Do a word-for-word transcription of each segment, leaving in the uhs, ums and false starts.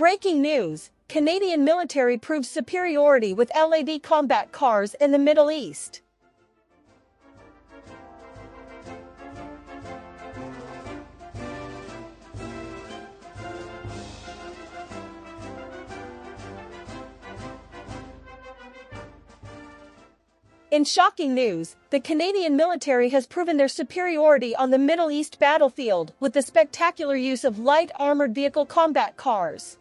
Breaking news, Canadian military proves superiority with L A V combat cars in the Middle East. In shocking news, the Canadian military has proven their superiority on the Middle East battlefield with the spectacular use of light armored vehicle combat cars.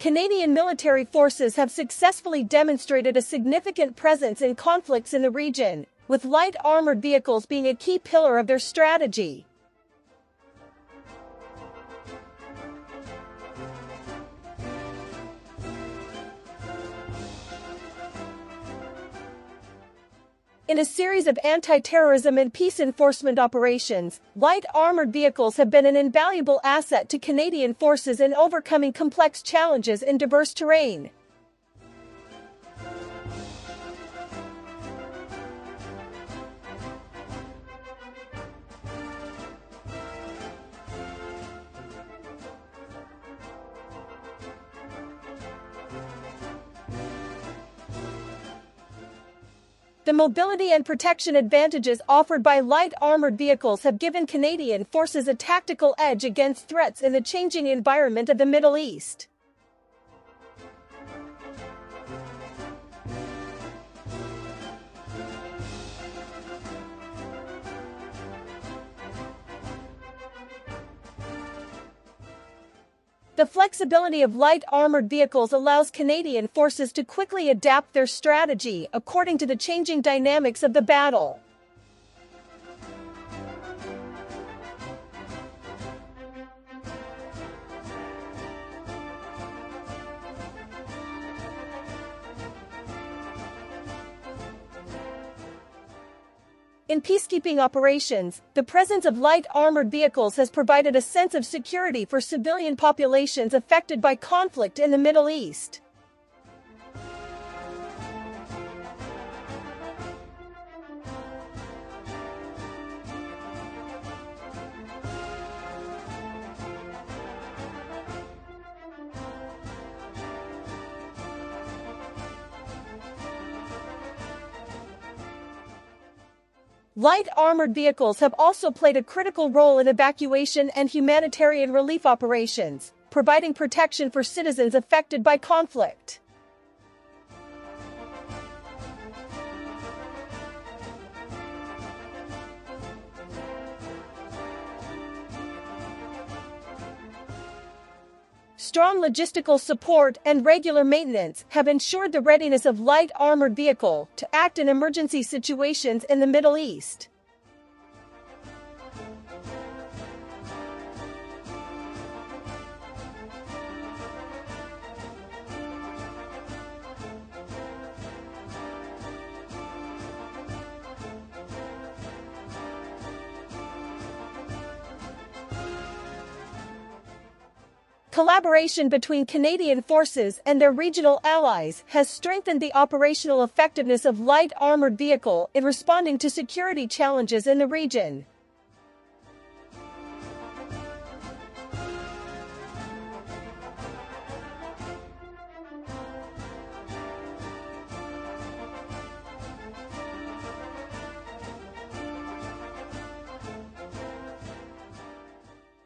Canadian military forces have successfully demonstrated a significant presence in conflicts in the region, with light armored vehicles being a key pillar of their strategy. In a series of anti-terrorism and peace enforcement operations, light armored vehicles have been an invaluable asset to Canadian forces in overcoming complex challenges in diverse terrain. The mobility and protection advantages offered by light armored vehicles have given Canadian forces a tactical edge against threats in the changing environment of the Middle East. The flexibility of light armored vehicles allows Canadian forces to quickly adapt their strategy according to the changing dynamics of the battle. In peacekeeping operations, the presence of light armored vehicles has provided a sense of security for civilian populations affected by conflict in the Middle East. Light armored vehicles have also played a critical role in evacuation and humanitarian relief operations, providing protection for citizens affected by conflict. Strong logistical support and regular maintenance have ensured the readiness of light armored vehicle to act in emergency situations in the Middle East. Collaboration between Canadian forces and their regional allies has strengthened the operational effectiveness of light armored vehicle in responding to security challenges in the region.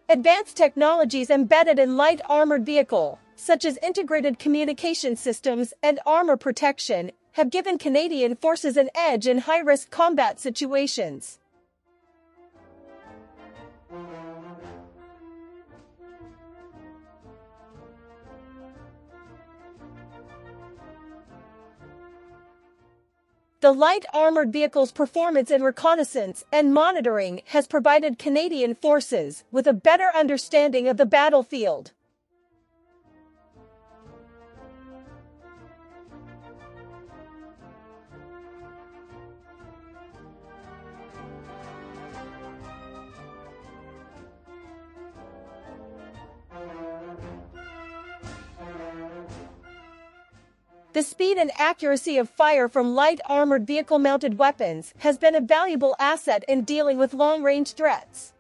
Advanced technologies embedded in light armored vehicle, such as integrated communication systems and armor protection, have given Canadian forces an edge in high-risk combat situations. The light armored vehicle's performance in reconnaissance and monitoring has provided Canadian forces with a better understanding of the battlefield. The speed and accuracy of fire from light armored vehicle-mounted weapons has been a valuable asset in dealing with long-range threats.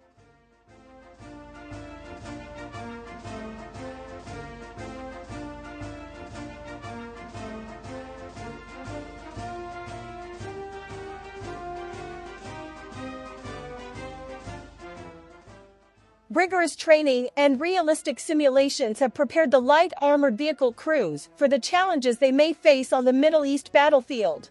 Rigorous training and realistic simulations have prepared the light armored vehicle crews for the challenges they may face on the Middle East battlefield.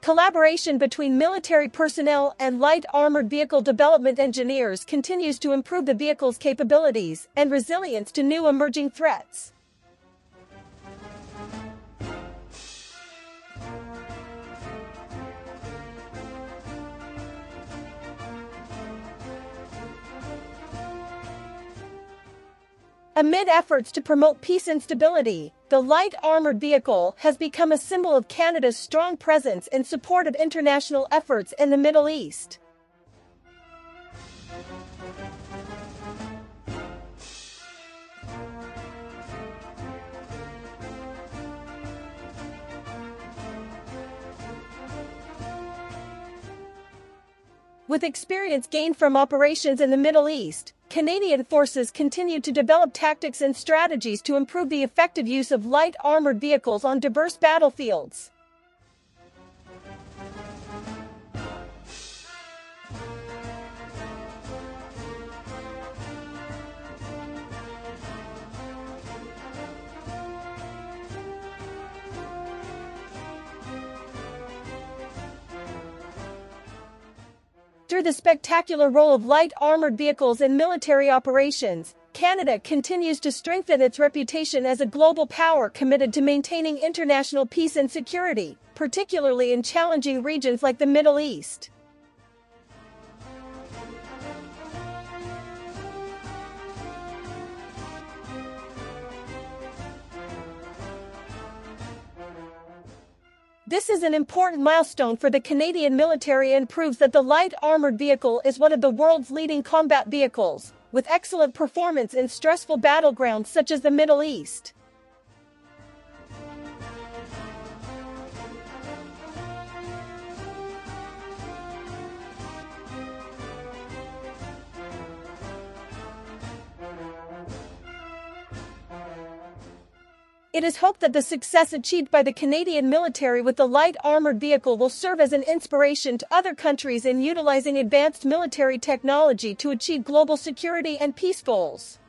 Collaboration between military personnel and light armored vehicle development engineers continues to improve the vehicle's capabilities and resilience to new emerging threats. Amid efforts to promote peace and stability, the light armored vehicle has become a symbol of Canada's strong presence in support of international efforts in the Middle East. With experience gained from operations in the Middle East, Canadian forces continue to develop tactics and strategies to improve the effective use of light armored vehicles on diverse battlefields. Through the spectacular role of light armored vehicles in military operations, Canada continues to strengthen its reputation as a global power committed to maintaining international peace and security, particularly in challenging regions like the Middle East. This is an important milestone for the Canadian military and proves that the light armored vehicle is one of the world's leading combat vehicles, with excellent performance in stressful battlegrounds such as the Middle East. It is hoped that the success achieved by the Canadian military with the light armored vehicle will serve as an inspiration to other countries in utilizing advanced military technology to achieve global security and peace goals.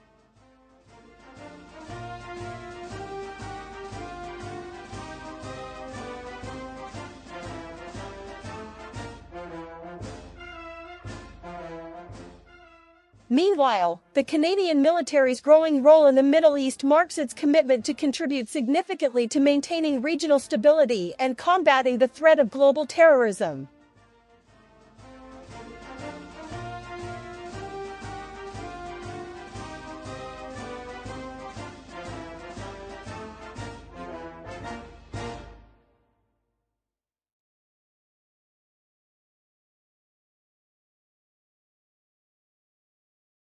Meanwhile, the Canadian military's growing role in the Middle East marks its commitment to contribute significantly to maintaining regional stability and combating the threat of global terrorism.